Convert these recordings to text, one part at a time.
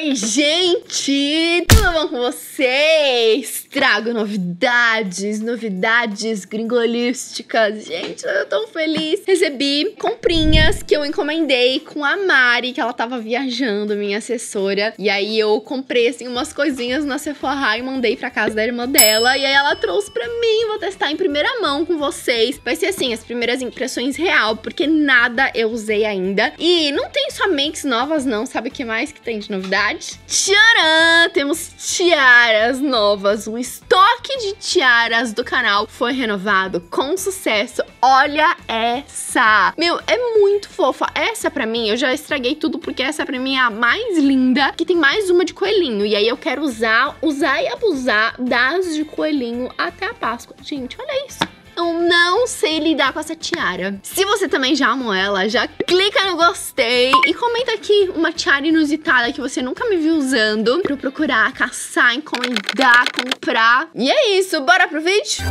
Oi, gente! Tudo bom com vocês? Trago novidades gringolísticas. Gente, eu tô tão feliz. Recebi comprinhas que eu encomendei com a Mari, que ela tava viajando, minha assessora. E aí eu comprei, assim, umas coisinhas na Sephora e mandei pra casa da irmã dela. E aí ela trouxe pra mim, vou testar em primeira mão com vocês. Vai ser, assim, as primeiras impressões real, porque nada eu usei ainda. E não tem só makes novas, não. Sabe o que mais que tem de novidade? Tcharam! Temos tiaras novas. O estoque de tiaras do canal foi renovado com sucesso. Olha essa! Meu, é muito fofa. Essa pra mim, eu já estraguei tudo porque essa pra mim é a mais linda, que tem mais uma de coelhinho. E aí eu quero usar e abusar das de coelhinho até a Páscoa. Gente, olha isso! Eu não sei lidar com essa tiara. Se você também já amou ela, já clica no gostei e comenta aqui uma tiara inusitada que você nunca me viu usando pra eu procurar, caçar, encomendar, comprar. E é isso, bora pro vídeo?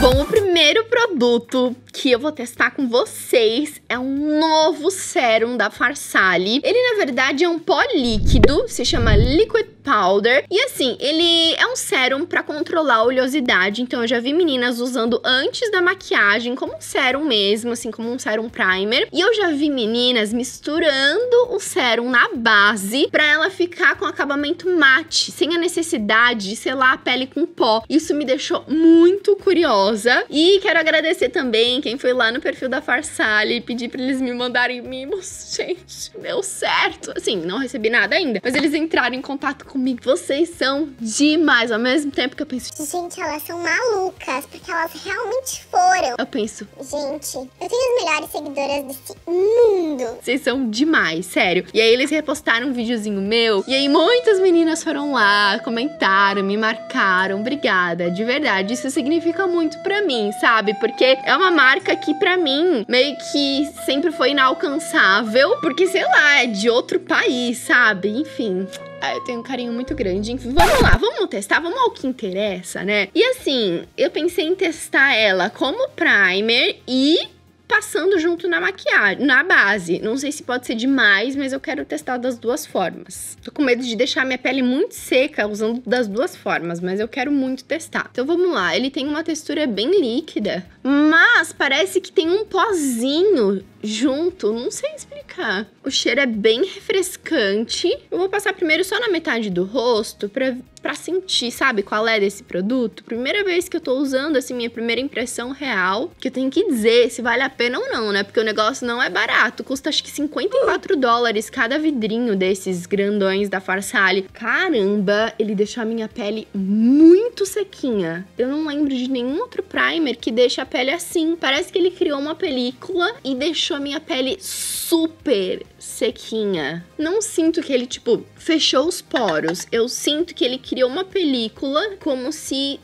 Bom, o primeiro produto que eu vou testar com vocês é um novo sérum da Farsali. Ele, na verdade, é um pó líquido, se chama Liquid Powder. E assim, ele é um sérum pra controlar a oleosidade. Então, eu já vi meninas usando antes da maquiagem como um sérum mesmo, assim, como um sérum primer. E eu já vi meninas misturando o sérum na base pra ela ficar com acabamento mate, sem a necessidade de selar a pele com pó. Isso me deixou muito curiosa. E quero agradecer também quem foi lá no perfil da Farsali e pedir pra eles me mandarem mimos. Gente, deu certo. Assim, não recebi nada ainda, mas eles entraram em contato comigo. Vocês são demais. Ao mesmo tempo que eu penso, gente, elas são malucas, porque elas realmente foram. Eu penso, gente, eu tenho as melhores seguidoras desse mundo. Vocês são demais, sério. E aí eles repostaram um videozinho meu, e aí muitas meninas foram lá, comentaram, me marcaram. Obrigada, de verdade. Isso significa muito pra mim, sabe? Porque é uma marca que pra mim meio que sempre foi inalcançável, porque sei lá, é de outro país, sabe? Enfim, eu tenho um carinho muito grande. Enfim, vamos lá, vamos testar, vamos ao que interessa, né? E assim, eu pensei em testar ela como primer e passando junto na maquiagem, na base. Não sei se pode ser demais, mas eu quero testar das duas formas. Tô com medo de deixar minha pele muito seca usando das duas formas, mas eu quero muito testar. Então vamos lá, ele tem uma textura bem líquida, mas parece que tem um pozinho junto, não sei explicar. O cheiro é bem refrescante. Eu vou passar primeiro só na metade do rosto pra sentir, sabe, qual é desse produto. Primeira vez que eu tô usando, assim, minha primeira impressão real, que eu tenho que dizer se vale a pena ou não, né? Porque o negócio não é barato. Custa, acho que 54 dólares cada vidrinho desses grandões da Farsali. Caramba, ele deixou a minha pele muito sequinha. Eu não lembro de nenhum outro primer que deixa a pele assim. Parece que ele criou uma película e deixou a minha pele super sequinha. Não sinto que ele, tipo, fechou os poros. Eu sinto que ele criou uma película como se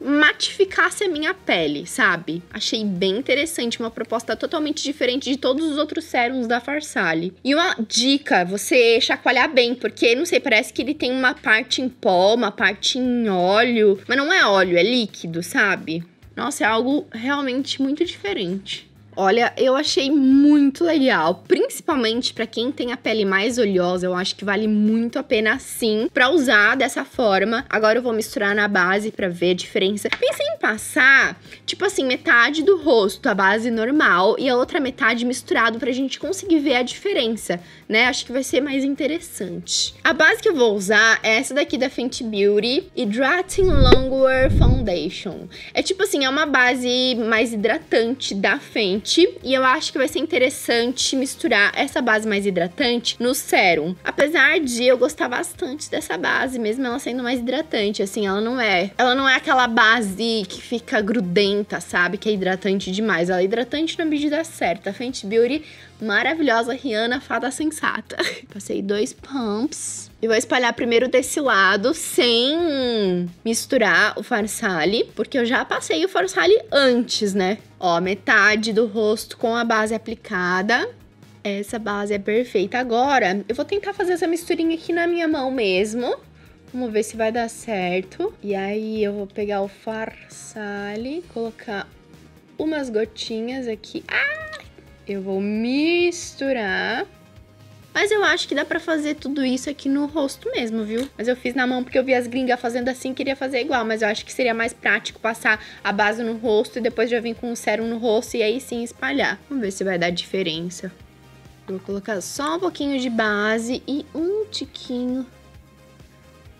matificasse a minha pele, sabe? Achei bem interessante, uma proposta totalmente diferente de todos os outros sérums da Farsali. E uma dica, você chacoalhar bem, porque, não sei, parece que ele tem uma parte em pó, uma parte em óleo, mas não é óleo, é líquido, sabe? Nossa, é algo realmente muito diferente. Olha, eu achei muito legal, principalmente pra quem tem a pele mais oleosa. Eu acho que vale muito a pena, sim, pra usar dessa forma. Agora eu vou misturar na base pra ver a diferença. Pensei em passar, tipo assim, metade do rosto, a base normal, e a outra metade misturado pra gente conseguir ver a diferença, né? Acho que vai ser mais interessante. A base que eu vou usar é essa daqui da Fenty Beauty, Hydrating Longwear Foundation. É tipo assim, é uma base mais hidratante da Fenty. E eu acho que vai ser interessante misturar essa base mais hidratante no sérum. Apesar de eu gostar bastante dessa base, mesmo ela sendo mais hidratante, assim, ela não é aquela base que fica grudenta, sabe? Que é hidratante demais. Ela é hidratante na medida certa. Fenty Beauty, maravilhosa, Rihanna, fada sensata. Passei 2 pumps. E vou espalhar primeiro desse lado, sem misturar o Farsali, porque eu já passei o Farsali antes, né? Ó, metade do rosto com a base aplicada. Essa base é perfeita. Agora, eu vou tentar fazer essa misturinha aqui na minha mão mesmo. Vamos ver se vai dar certo. E aí, eu vou pegar o Farsali, colocar umas gotinhas aqui. Ah! Eu vou misturar. Mas eu acho que dá pra fazer tudo isso aqui no rosto mesmo, viu? Mas eu fiz na mão porque eu vi as gringas fazendo assim e queria fazer igual. Mas eu acho que seria mais prático passar a base no rosto e depois já vir com o sérum no rosto e aí sim espalhar. Vamos ver se vai dar diferença. Vou colocar só um pouquinho de base e um tiquinho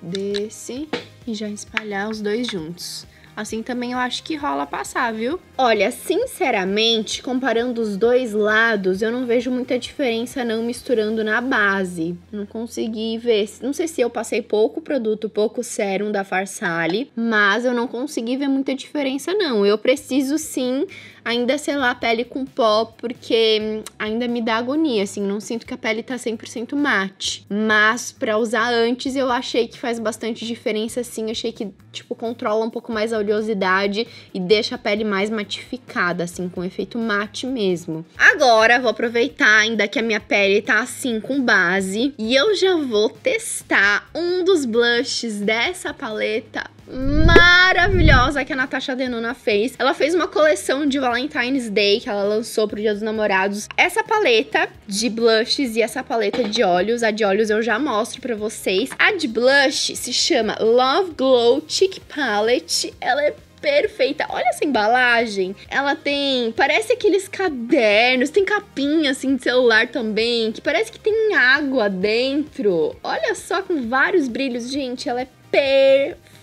desse e já espalhar os dois juntos. Assim também eu acho que rola passar, viu? Olha, sinceramente, comparando os dois lados, eu não vejo muita diferença não misturando na base. Não consegui ver, não sei se eu passei pouco produto, pouco sérum da Farsali, mas eu não consegui ver muita diferença não. Eu preciso sim ainda selar a pele com pó, porque ainda me dá agonia, assim, não sinto que a pele tá 100% mate. Mas pra usar antes eu achei que faz bastante diferença assim, eu achei que, tipo, controla um pouco mais a oleosidade e deixa a pele mais matificada, assim, com efeito mate mesmo. Agora, vou aproveitar ainda que a minha pele tá assim, com base, e eu já vou testar um dos blushes dessa paleta maravilhosa que a Natasha Denona fez. Ela fez uma coleção de Valentine's Day que ela lançou pro Dia dos Namorados. Essa paleta de blushes e essa paleta de olhos, a de olhos eu já mostro pra vocês. A de blush se chama Love Glow Cheek Palette. Ela é perfeita, olha essa embalagem. Ela tem, parece aqueles cadernos, tem capinha assim de celular também, que parece que tem água dentro. Olha só, com vários brilhos, gente, ela é perfeita.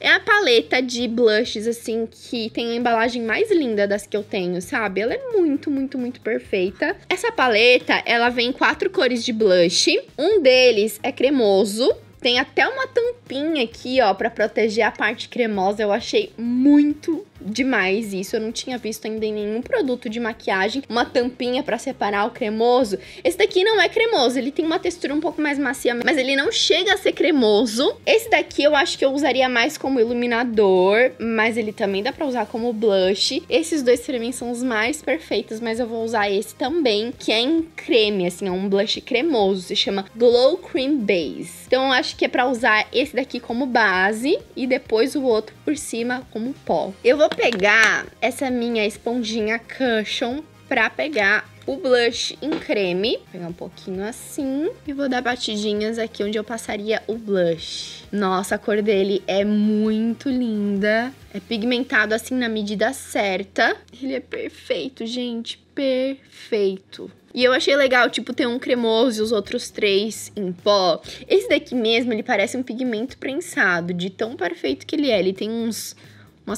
É a paleta de blushes, assim, que tem a embalagem mais linda das que eu tenho, sabe? Ela é muito, muito, muito perfeita. Essa paleta, ela vem em 4 cores de blush. Um deles é cremoso. Tem até uma tampinha aqui, ó, pra proteger a parte cremosa. Eu achei muito demais isso. Eu não tinha visto ainda em nenhum produto de maquiagem uma tampinha pra separar o cremoso. Esse daqui não é cremoso. Ele tem uma textura um pouco mais macia, mas ele não chega a ser cremoso. Esse daqui eu acho que eu usaria mais como iluminador, mas ele também dá pra usar como blush. Esses dois pra mim são os mais perfeitos, mas eu vou usar esse também, que é em creme, assim, é um blush cremoso. Se chama Glow Cream Base. Então eu acho que é pra usar esse daqui como base e depois o outro por cima como pó. Eu vou pegar essa minha esponjinha cushion pra pegar o blush em creme. Vou pegar um pouquinho assim e vou dar batidinhas aqui onde eu passaria o blush. Nossa, a cor dele é muito linda. É pigmentado assim na medida certa. Ele é perfeito, gente. Perfeito. E eu achei legal, tipo, ter um cremoso e os outros 3 em pó. Esse daqui mesmo, ele parece um pigmento prensado, de tão perfeito que ele é. Ele tem umas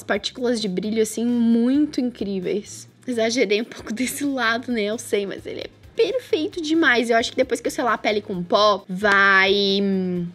partículas de brilho, assim, muito incríveis. Exagerei um pouco desse lado, né? Eu sei, mas ele é perfeito demais. Eu acho que depois que eu selar a pele com pó, vai...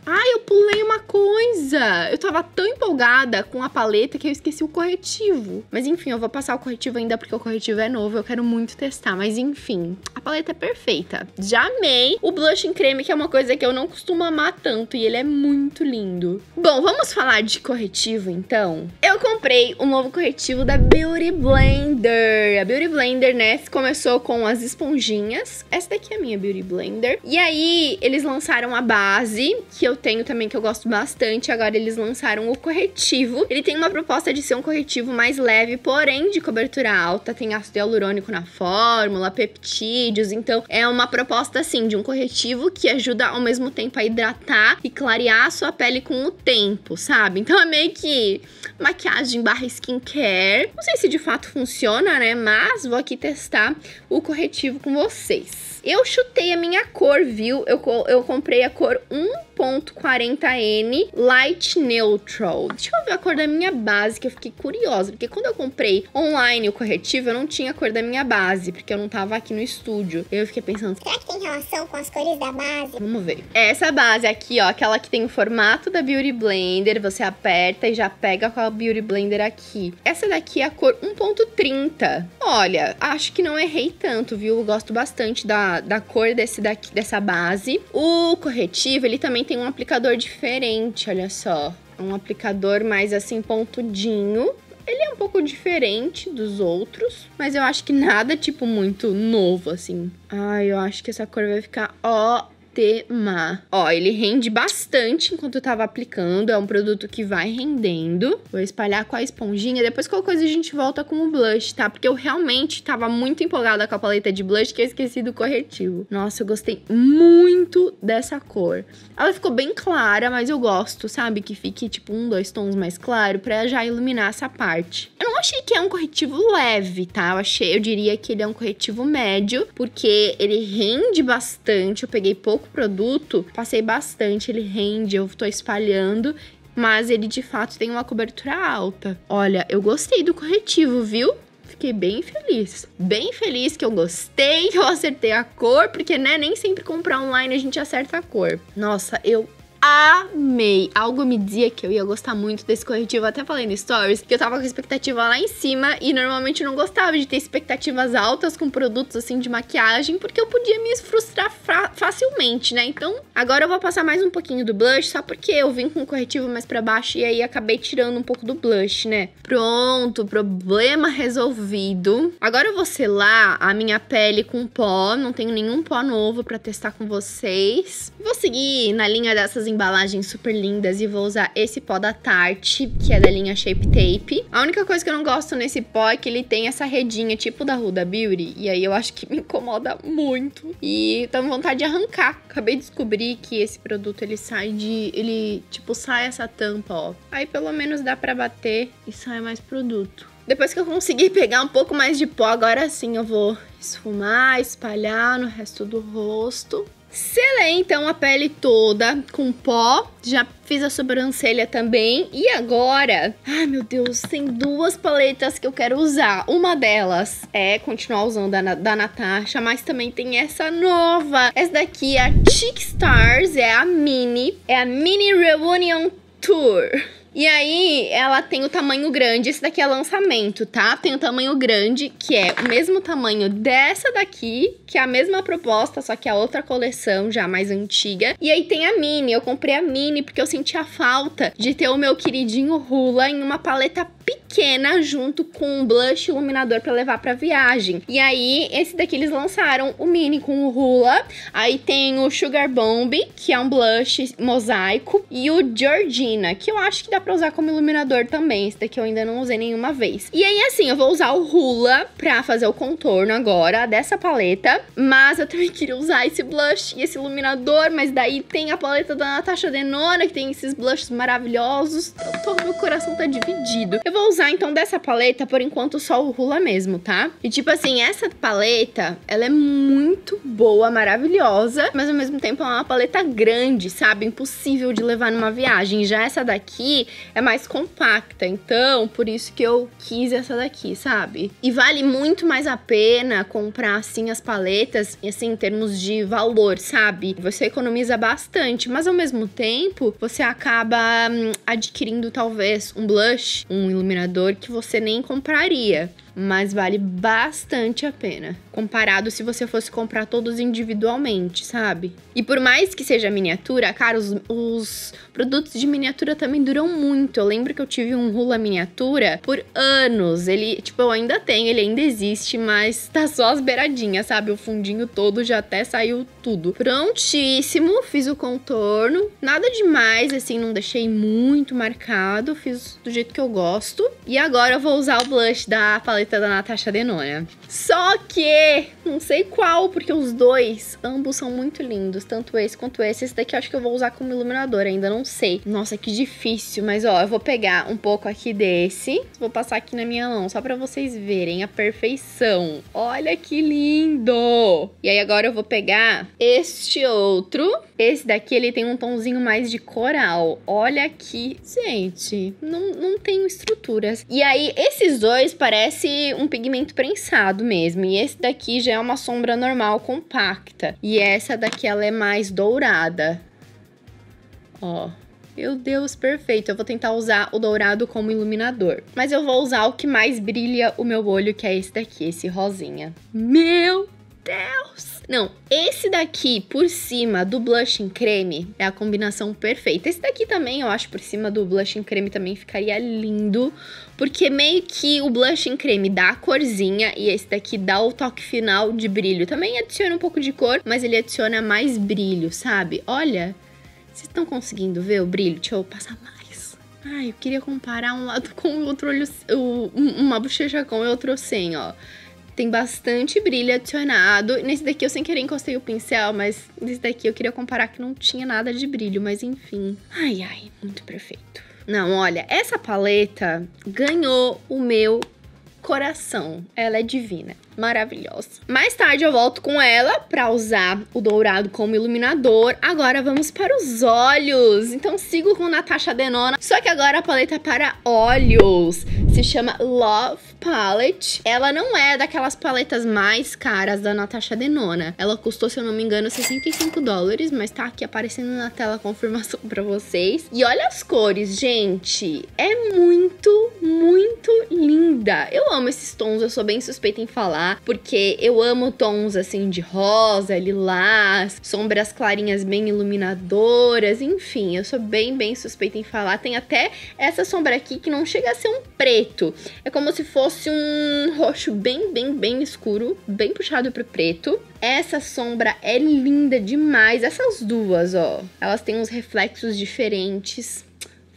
Ai, eu pulei uma coisa! Eu tava tão empolgada com a paleta que eu esqueci o corretivo. Mas enfim, eu vou passar o corretivo ainda porque o corretivo é novo, eu quero muito testar. Mas enfim, a paleta é perfeita. Já amei o blush em creme, que é uma coisa que eu não costumo amar tanto, e ele é muito lindo. Bom, vamos falar de corretivo então? Eu comprei um novo corretivo da Beauty Blender. A Beauty Blender, né, começou com as esponjinhas. Essa daqui é a minha Beauty Blender. E aí, eles lançaram a base, que eu tenho também, que eu gosto bastante. Agora eles lançaram o corretivo. Ele tem uma proposta de ser um corretivo mais leve, porém de cobertura alta. Tem ácido hialurônico na fórmula, peptídeos. Então, é uma proposta, assim, de um corretivo que ajuda ao mesmo tempo a hidratar e clarear a sua pele com o tempo, sabe? Então, é meio que maquiagem barra skincare. Não sei se de fato funciona, né? Mas vou aqui testar o corretivo com vocês. Eu chutei a minha cor, viu? Eu comprei a cor 1.40N Light Neutral. Deixa eu ver a cor da minha base, que eu fiquei curiosa, porque quando eu comprei online o corretivo, eu não tinha a cor da minha base, porque eu não tava aqui no estúdio. Eu fiquei pensando, será que tem relação com as cores da base? Vamos ver. Essa base aqui, ó, aquela que tem o formato da Beauty Blender, você aperta e já pega com a Beauty Blender aqui. Essa daqui é a cor 1.30. Olha, acho que não errei tanto, viu? Eu gosto bastante da cor dessa base. O corretivo, ele também tem um aplicador diferente, olha só. É um aplicador mais assim, pontudinho. Ele é um pouco diferente dos outros, mas eu acho que nada, tipo, muito novo, assim. Ai, eu acho que essa cor vai ficar, ó, tema. Ó, ele rende bastante enquanto eu tava aplicando. É um produto que vai rendendo. Vou espalhar com a esponjinha. Depois qualquer coisa a gente volta com o blush, tá? Porque eu realmente tava muito empolgada com a paleta de blush que eu esqueci do corretivo. Nossa, eu gostei muito dessa cor. Ela ficou bem clara, mas eu gosto, sabe? Que fique tipo um, dois tons mais claro pra já iluminar essa parte. Eu não achei que é um corretivo leve, tá? Eu diria que ele é um corretivo médio, porque ele rende bastante. Eu peguei pouco produto, passei bastante, ele rende, eu tô espalhando, mas ele de fato tem uma cobertura alta. Olha, eu gostei do corretivo, viu? Fiquei bem feliz que eu gostei, que eu acertei a cor, porque né, nem sempre comprar online a gente acerta a cor. Nossa, eu amei! Algo me dizia que eu ia gostar muito desse corretivo, até falei no Stories, que eu tava com expectativa lá em cima e normalmente não gostava de ter expectativas altas com produtos assim de maquiagem, porque eu podia me frustrar facilmente, né? Então, agora eu vou passar mais um pouquinho do blush, só porque eu vim com o corretivo mais pra baixo e aí acabei tirando um pouco do blush, né? Pronto, problema resolvido. Agora eu vou selar a minha pele com pó, não tenho nenhum pó novo pra testar com vocês. Vou seguir na linha dessas embalagens super lindas e vou usar esse pó da Tarte, que é da linha Shape Tape. A única coisa que eu não gosto nesse pó é que ele tem essa redinha tipo da Huda Beauty, e aí eu acho que me incomoda muito, e tá com vontade de arrancar. Acabei de descobrir que esse produto, ele sai de... ele tipo sai essa tampa, ó. Aí pelo menos dá pra bater e sai mais produto. Depois que eu conseguir pegar um pouco mais de pó, agora sim eu vou esfumar, espalhar no resto do rosto. Selei então a pele toda com pó, já fiz a sobrancelha também. E agora, ai meu Deus, tem duas paletas que eu quero usar. Uma delas é continuar usando a da Natasha, mas também tem essa nova. Essa daqui é a Chic Stars, é a Mini Reunion Tour. E aí, ela tem o tamanho grande, esse daqui é lançamento, tá? Tem o tamanho grande, que é o mesmo tamanho dessa daqui, que é a mesma proposta, só que é outra coleção já mais antiga. E aí tem a mini, eu comprei a mini porque eu senti a falta de ter o meu queridinho Rula em uma paleta pequena junto com um blush iluminador pra levar pra viagem. E aí, esse daqui eles lançaram o mini com o Rula, aí tem o Sugar Bomb, que é um blush mosaico, e o Georgina, que eu acho que dá pra usar como iluminador também. Esse daqui eu ainda não usei nenhuma vez. E aí, assim, eu vou usar o Rula pra fazer o contorno agora dessa paleta, mas eu também queria usar esse blush e esse iluminador, mas daí tem a paleta da Natasha Denona, que tem esses blushes maravilhosos. Então, meu coração tá dividido. Eu vou usar, então, dessa paleta, por enquanto, só o Rula mesmo, tá? E, tipo assim, essa paleta, ela é muito boa, maravilhosa, mas, ao mesmo tempo, é uma paleta grande, sabe? Impossível de levar numa viagem. Já essa daqui é mais compacta, então por isso que eu quis essa daqui, sabe? E vale muito mais a pena comprar, assim, as paletas, assim, em termos de valor, sabe? Você economiza bastante, mas ao mesmo tempo você acaba adquirindo talvez um blush, um iluminador que você nem compraria. Mas vale bastante a pena, comparado se você fosse comprar todos individualmente, sabe? E por mais que seja miniatura, cara, os produtos de miniatura também duram muito. Eu lembro que eu tive um Rula miniatura por anos. Ele, tipo, eu ainda tenho, ele ainda existe, mas tá só as beiradinhas, sabe? O fundinho todo já até saiu tudo. Prontíssimo, fiz o contorno. Nada demais, assim, não deixei muito marcado. Fiz do jeito que eu gosto. E agora eu vou usar o blush da paleta da Natasha Denona. Só que não sei qual, porque os dois, ambos são muito lindos, tanto esse quanto esse. Esse daqui eu acho que eu vou usar como iluminador, ainda não sei. Nossa, que difícil, mas ó, eu vou pegar um pouco aqui desse, vou passar aqui na minha mão, só pra vocês verem a perfeição. Olha que lindo! E aí agora eu vou pegar este outro. Esse daqui, ele tem um tomzinho mais de coral. Olha aqui. Gente, não tenho estruturas. E aí, esses dois parece um pigmento prensado mesmo. E esse daqui já é uma sombra normal, compacta. E essa daqui, ela é mais dourada. Ó. Meu Deus, perfeito. Eu vou tentar usar o dourado como iluminador. Mas eu vou usar o que mais brilha o meu olho, que é esse daqui, esse rosinha. Meu Deus! Não, esse daqui por cima do blush em creme é a combinação perfeita. Esse daqui também, eu acho, por cima do blush em creme também ficaria lindo, porque meio que o blush em creme dá a corzinha e esse daqui dá o toque final de brilho. Também adiciona um pouco de cor, mas ele adiciona mais brilho, sabe? Olha, vocês estão conseguindo ver o brilho? Deixa eu passar mais. Ai, eu queria comparar um lado com o outro olho, uma bochecha com o outro sem, ó. Tem bastante brilho adicionado. Nesse daqui eu sem querer encostei o pincel, mas nesse daqui eu queria comparar que não tinha nada de brilho, mas enfim. Ai, ai, muito perfeito. Não, olha, essa paleta ganhou o meu coração. Ela é divina, maravilhosa. Mais tarde eu volto com ela pra usar o dourado como iluminador. Agora vamos para os olhos. Então sigo com Natasha Denona, só que agora a paleta para olhos se chama Love Palette. Ela não é daquelas paletas mais caras da Natasha Denona. Ela custou, se eu não me engano, 65 dólares, mas tá aqui aparecendo na tela a confirmação pra vocês. E olha as cores, gente. É muito, muito linda. Eu amo esses tons, eu sou bem suspeita em falar, porque eu amo tons assim de rosa, lilás, sombras clarinhas bem iluminadoras, enfim, eu sou bem, bem suspeita em falar. Tem até essa sombra aqui que não chega a ser um preto, é como se fosse um roxo bem, bem, bem escuro, bem puxado pro preto. Essa sombra é linda demais, essas duas, ó, elas têm uns reflexos diferentes,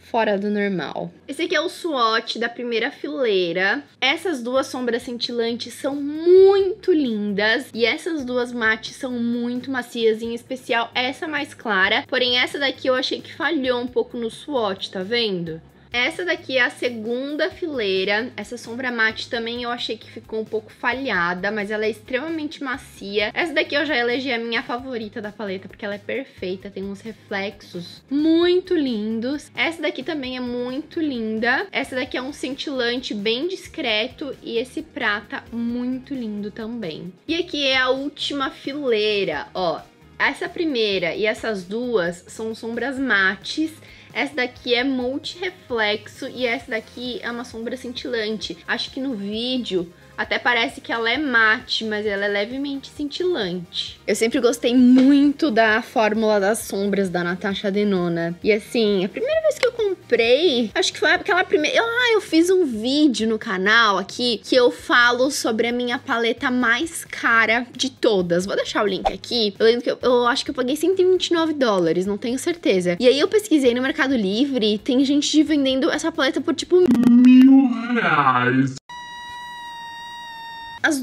fora do normal. Esse aqui é o swatch da primeira fileira. Essas duas sombras cintilantes são muito lindas e essas duas mates são muito macias, em especial essa mais clara. Porém, essa daqui eu achei que falhou um pouco no swatch, tá vendo? Essa daqui é a segunda fileira, essa sombra mate também eu achei que ficou um pouco falhada, mas ela é extremamente macia. Essa daqui eu já elegi a minha favorita da paleta, porque ela é perfeita, tem uns reflexos muito lindos. Essa daqui também é muito linda, essa daqui é um cintilante bem discreto e esse prata muito lindo também. E aqui é a última fileira, ó. Essa primeira e essas duas são sombras mates. Essa daqui é multi-reflexo e essa daqui é uma sombra cintilante. Acho que no vídeo até parece que ela é mate, mas ela é levemente cintilante. Eu sempre gostei muito da fórmula das sombras da Natasha Denona. E assim, a primeira vez que eu comprei, acho que foi aquela primeira... Ah, eu fiz um vídeo no canal aqui que eu falo sobre a minha paleta mais cara de todas. Vou deixar o link aqui. Eu lembro que eu acho que eu paguei 129 dólares, não tenho certeza. E aí eu pesquisei no Mercado Livre, tem gente vendendo essa paleta por tipo R$1000. Os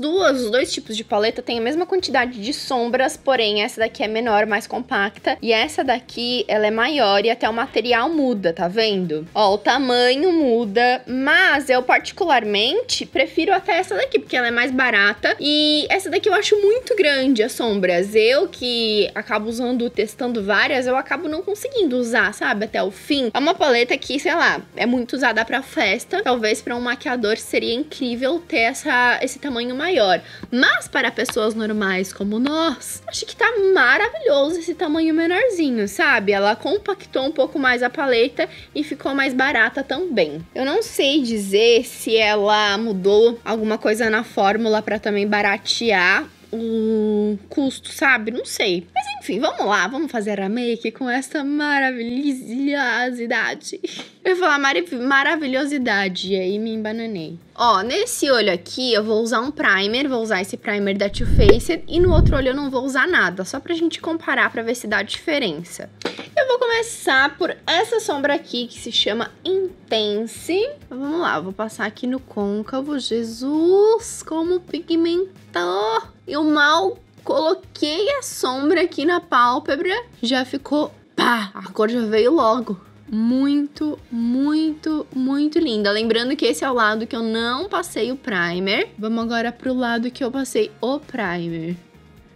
dois tipos de paleta têm a mesma quantidade de sombras, porém essa daqui é menor, mais compacta, e essa daqui ela é maior e até o material muda, tá vendo? Ó, o tamanho muda, mas eu particularmente prefiro até essa daqui, porque ela é mais barata, e essa daqui eu acho muito grande as sombras. Eu que acabo usando, testando várias, eu acabo não conseguindo usar, sabe, até o fim. É uma paleta que, sei lá, é muito usada pra festa, talvez pra um maquiador seria incrível ter esse tamanho maior, mas para pessoas normais como nós, acho que tá maravilhoso esse tamanho menorzinho, sabe? Ela compactou um pouco mais a paleta e ficou mais barata também. Eu não sei dizer se ela mudou alguma coisa na fórmula para também baratear o custo, sabe? Não sei. Mas enfim, vamos lá, vamos fazer a make com essa maravilhosidade. Eu ia falar maravilhosidade, e aí me embananei. Ó, nesse olho aqui eu vou usar um primer, vou usar esse primer da Too Faced, e no outro olho eu não vou usar nada, só pra gente comparar pra ver se dá diferença. Eu vou começar por essa sombra aqui, que se chama Intense. Vamos lá, eu vou passar aqui no côncavo, Jesus, como pigmentou! Eu mal coloquei a sombra aqui na pálpebra, já ficou, pá, a cor já veio logo. Muito, muito, muito linda. Lembrando que esse é o lado que eu não passei o primer. Vamos agora pro lado que eu passei o primer.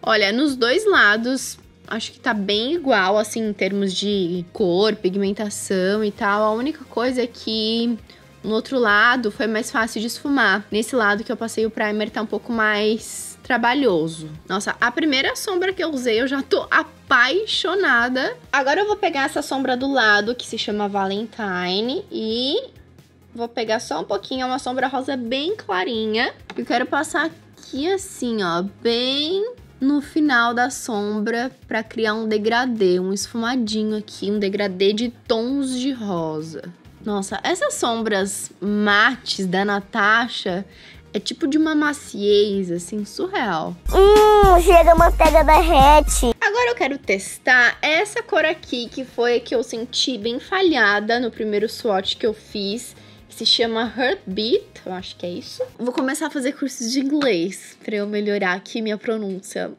Olha, nos dois lados, acho que tá bem igual, assim, em termos de cor, pigmentação e tal. A única coisa é que no outro lado foi mais fácil de esfumar. Nesse lado que eu passei o primer tá um pouco mais trabalhoso. Nossa, a primeira sombra que eu usei eu já tô apaixonada. Agora eu vou pegar essa sombra do lado, que se chama Valentine, e vou pegar só um pouquinho, é uma sombra rosa bem clarinha. Eu quero passar aqui assim, ó, bem no final da sombra para criar um degradê, um esfumadinho aqui, um degradê de tons de rosa. Nossa, essas sombras mates da Natasha é tipo de uma maciez, assim, surreal. Chega a manteiga derrete. Agora eu quero testar essa cor aqui, que foi a que eu senti bem falhada no primeiro swatch que eu fiz. Que se chama Heartbeat, eu acho que é isso. Vou começar a fazer cursos de inglês pra eu melhorar aqui minha pronúncia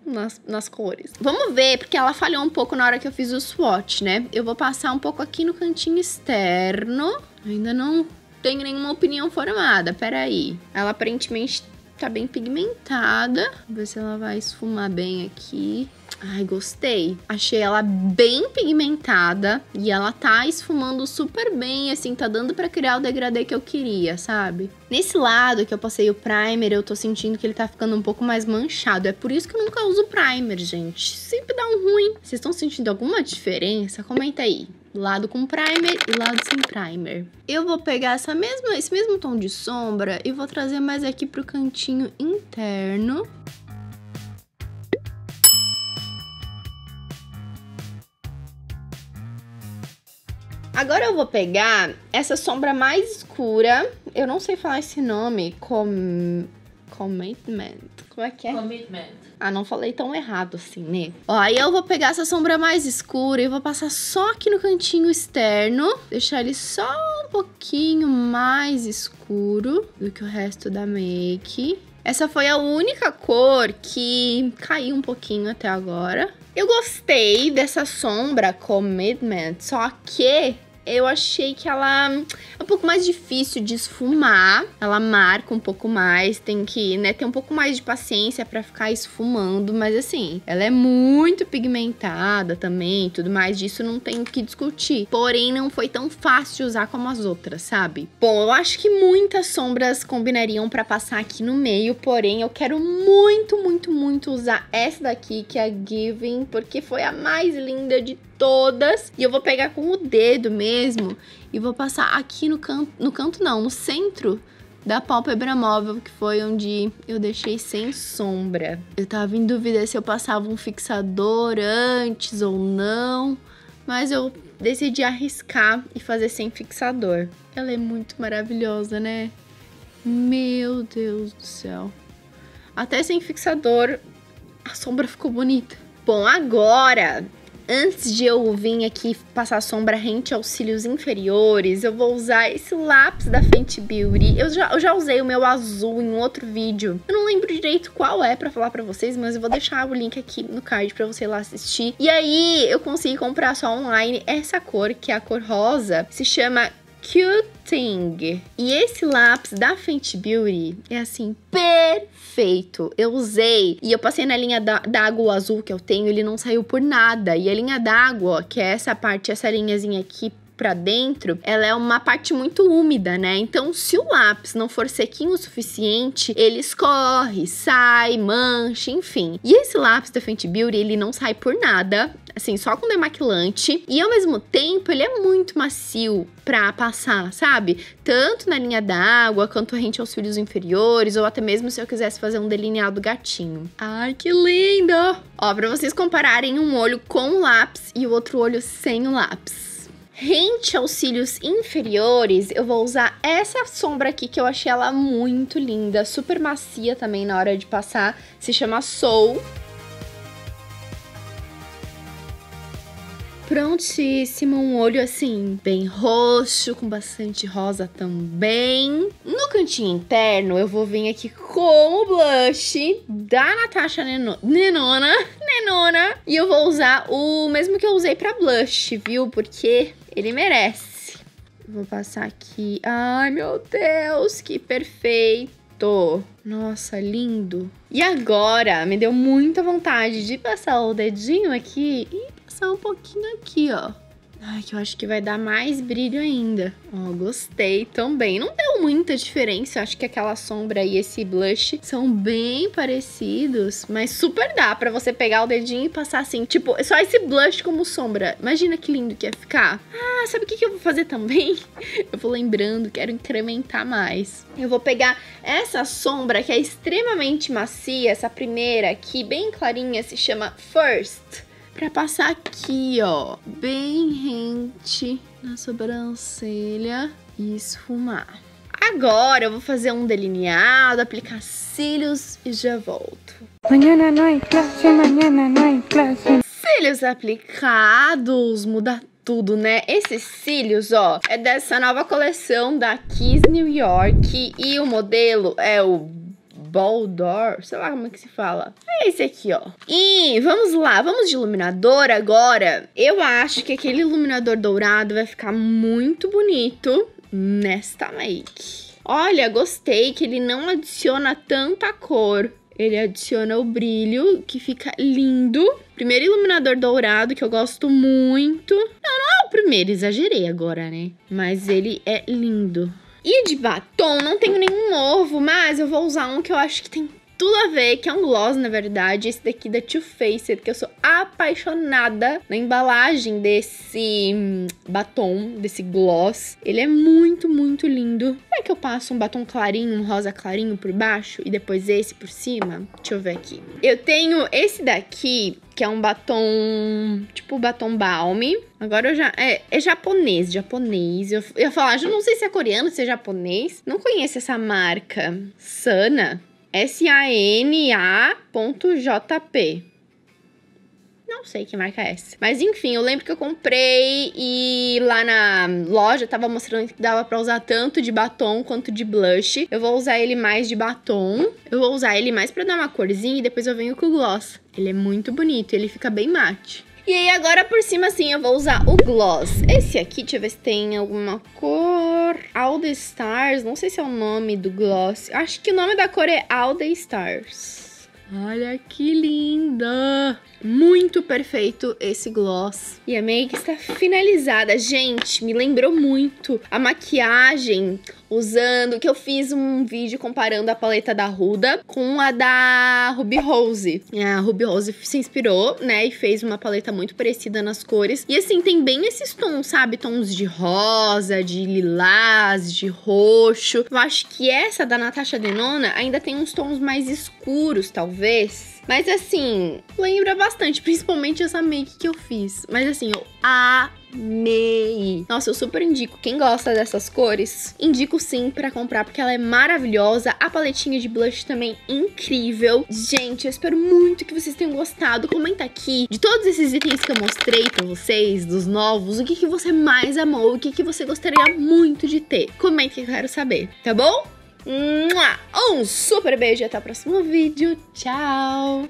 nas cores. Vamos ver, porque ela falhou um pouco na hora que eu fiz o swatch, né? Eu vou passar um pouco aqui no cantinho externo. Ainda não tenho nenhuma opinião formada, peraí. Ela aparentemente tá bem pigmentada. Vou ver se ela vai esfumar bem aqui. Ai, gostei. Achei ela bem pigmentada e ela tá esfumando super bem, assim, tá dando pra criar o degradê que eu queria, sabe? Nesse lado que eu passei o primer, eu tô sentindo que ele tá ficando um pouco mais manchado. É por isso que eu nunca uso primer, gente. Sempre dá um ruim. Vocês estão sentindo alguma diferença? Comenta aí. Lado com primer e lado sem primer. Eu vou pegar esse mesmo tom de sombra e vou trazer mais aqui pro cantinho interno. Agora eu vou pegar essa sombra mais escura. Eu não sei falar esse nome. Commitment. Como é que é? Commitment. Ah, não falei tão errado assim, né? Ó, aí eu vou pegar essa sombra mais escura e vou passar só aqui no cantinho externo. Deixar ele só um pouquinho mais escuro do que o resto da make. Essa foi a única cor que caiu um pouquinho até agora. Eu gostei dessa sombra Commitment, só que eu achei que ela é um pouco mais difícil de esfumar. Ela marca um pouco mais, tem que, né, ter um pouco mais de paciência pra ficar esfumando. Mas assim, ela é muito pigmentada também, tudo mais disso não tem o que discutir. Porém, não foi tão fácil usar como as outras, sabe? Bom, eu acho que muitas sombras combinariam pra passar aqui no meio. Porém, eu quero muito usar essa daqui, que é a Giving, porque foi a mais linda de todas. E eu vou pegar com o dedo mesmo e vou passar aqui no centro da pálpebra móvel, que foi onde eu deixei sem sombra. Eu tava em dúvida se eu passava um fixador antes ou não, mas eu decidi arriscar e fazer sem fixador. Ela é muito maravilhosa, né? Meu Deus do céu. Até sem fixador, a sombra ficou bonita. Bom, agora, antes de eu vir aqui passar sombra rente aos cílios inferiores, eu vou usar esse lápis da Fenty Beauty. Eu já usei o meu azul em um outro vídeo. Eu não lembro direito qual é pra falar pra vocês, mas eu vou deixar o link aqui no card pra você ir lá assistir. E aí, eu consegui comprar só online essa cor, que é a cor rosa. Se chama Cuting. E esse lápis da Fenty Beauty é assim, perfeito. Eu usei e eu passei na linha d'água azul que eu tenho, ele não saiu por nada. E a linha d'água, que é essa parte, essa linhazinha aqui pra dentro, ela é uma parte muito úmida, né? Então, se o lápis não for sequinho o suficiente, ele escorre, sai, mancha, enfim. E esse lápis da Fenty Beauty, ele não sai por nada, assim, só com demaquilante. E ao mesmo tempo, ele é muito macio pra passar, sabe? Tanto na linha d'água, quanto rente aos cílios inferiores, ou até mesmo se eu quisesse fazer um delineado gatinho. Ai, que lindo! Ó, pra vocês compararem um olho com o lápis e o outro olho sem o lápis. Rente aos cílios inferiores, eu vou usar essa sombra aqui, que eu achei ela muito linda, super macia também na hora de passar, se chama Soul. Prontíssimo, um olho assim, bem roxo, com bastante rosa também. No cantinho interno, eu vou vir aqui com o blush da Natasha Denona. E eu vou usar o mesmo que eu usei pra blush, viu? Porque ele merece. Vou passar aqui. Ai, meu Deus, que perfeito. Nossa, lindo. E agora, me deu muita vontade de passar o dedinho aqui e passar um pouquinho aqui, ó. Ai, que eu acho que vai dar mais brilho ainda. Ó, gostei também. Não deu muita diferença, eu acho que aquela sombra e esse blush são bem parecidos, mas super dá pra você pegar o dedinho e passar assim, tipo, só esse blush como sombra. Imagina que lindo que ia ficar. Ah, sabe o que eu vou fazer também? Eu vou lembrando, quero incrementar mais. Eu vou pegar essa sombra que é extremamente macia, essa primeira aqui, bem clarinha, se chama First, pra passar aqui, ó, bem rente na sobrancelha e esfumar. Agora eu vou fazer um delineado, aplicar cílios e já volto. Cílios aplicados, muda tudo, né? Esses cílios, ó, é dessa nova coleção da Kiss New York e o modelo é o Boldor, sei lá como é que se fala. É esse aqui, ó. E vamos lá, vamos de iluminador agora. Eu acho que aquele iluminador dourado vai ficar muito bonito nesta make. Olha, gostei que ele não adiciona tanta cor. Ele adiciona o brilho, que fica lindo. Primeiro iluminador dourado, que eu gosto muito. Não é o primeiro, exagerei agora, né? Mas ele é lindo. E de batom, não tenho nenhum novo, mas eu vou usar um que eu acho que tem tudo a ver, que é um gloss, na verdade. Esse daqui da Too Faced, que eu sou apaixonada na embalagem desse batom, desse gloss. Ele é muito, muito lindo. Como é que eu passo um batom clarinho, um rosa clarinho por baixo e depois esse por cima? Deixa eu ver aqui. Eu tenho esse daqui, que é um batom, tipo batom balme. Agora eu já... É japonês. Eu ia falar, eu não sei se é coreano, se é japonês. Não conheço essa marca. Sana. SANA.jp. Não sei que marca é essa. Mas enfim, eu lembro que eu comprei e lá na loja tava mostrando que dava pra usar tanto de batom quanto de blush. Eu vou usar ele mais de batom. Eu vou usar ele mais pra dar uma corzinha e depois eu venho com o gloss. Ele é muito bonito, ele fica bem mate. E aí agora por cima assim eu vou usar o gloss. Esse aqui, deixa eu ver se tem alguma cor. All the Stars, não sei se é o nome do gloss. Acho que o nome da cor é All the Stars. Olha que linda! Muito perfeito esse gloss. E a make está finalizada. Gente, me lembrou muito a maquiagem usando... Que eu fiz um vídeo comparando a paleta da Huda com a da Ruby Rose. A Ruby Rose se inspirou, né? E fez uma paleta muito parecida nas cores. E assim, tem bem esses tons, sabe? Tons de rosa, de lilás, de roxo. Eu acho que essa da Natasha Denona ainda tem uns tons mais escuros, talvez. Mas assim, lembra bastante. Principalmente essa make que eu fiz. Mas assim, eu amei. Nossa, eu super indico. Quem gosta dessas cores, indico sim pra comprar, porque ela é maravilhosa. A paletinha de blush também incrível. Gente, eu espero muito que vocês tenham gostado. Comenta aqui, de todos esses itens que eu mostrei pra vocês, dos novos, o que que você mais amou, o que que você gostaria muito de ter. Comenta que eu quero saber, tá bom? Um super beijo e até o próximo vídeo. Tchau!